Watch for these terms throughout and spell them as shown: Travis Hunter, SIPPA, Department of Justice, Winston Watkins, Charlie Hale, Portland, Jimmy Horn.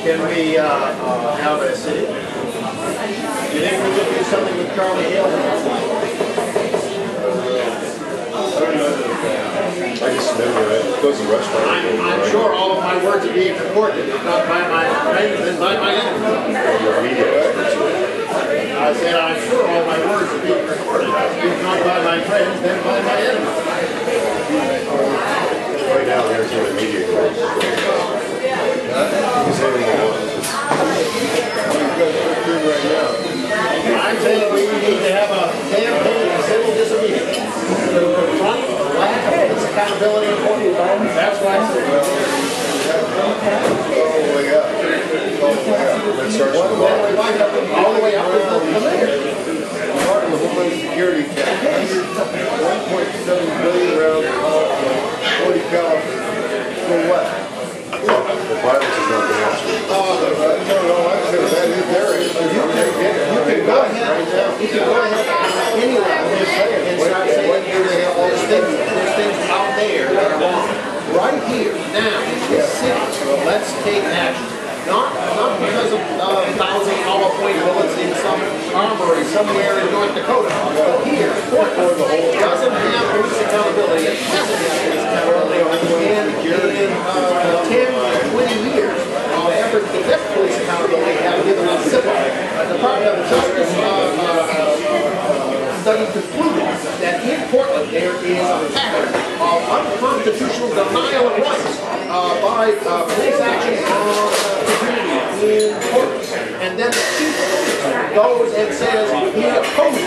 Can we have a city? Do you think we could do something with Charlie Hale? I don't know. I just remember it goes to rush by. I'm sure all of my work to be important, if not by my management, by my influence. Your media expertise. I said I'm sure all my words are being recorded, if not by my friends, then by my enemies. Right now, there's no media expertise. I'm saying we need to have a campaign of civil disobedience to confront the lack of accountability and order. That's why I said, all the way up to the mayor. Part of the Homeland Security Act, 1.7 billion rounds of 40 calibers for what? The violence is not the answer. No, actually, that is there. You can go ahead right now. You can go ahead anywhere. I'm just saying. And start saying there's things out there that are wrong. Right here, now, in this city, let's take action. Not because of $1,000 point bullets in some armory somewhere in North Dakota, but here, Portland doesn't have police accountability. It hasn't had police accountability in 10 to 20 years. Our efforts to get police accountability have given us SIPPA. The Department of Justice study concluded that in Portland there is a pattern of unconstitutional denial of rights by police actions on in court, and then the chief goes and says he opposes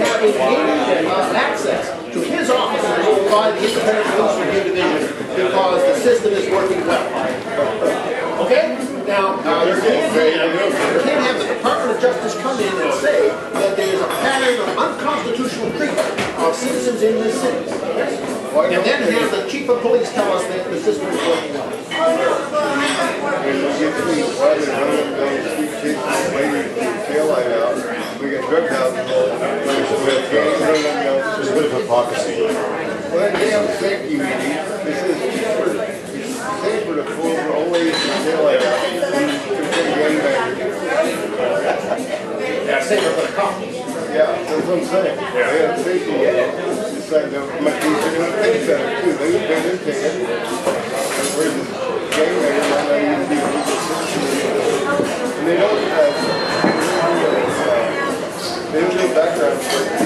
having any access to his officers by the independent police review division because the system is working well. Okay? Now, you can't have the Department of Justice come in and say that there is a pattern of unconstitutional treatment of citizens in this city. And then have the chief of police tell us that the system is working well. We get drug houses. There's a bit of hypocrisy. Well, they have safety meetings. This is safer to pull for always the tail light out than yeah, safer for the cops. Yeah, that's what I'm saying. They have safety meetings. It's like they're going to pay better, too. They would pay their ticket. They don't have background.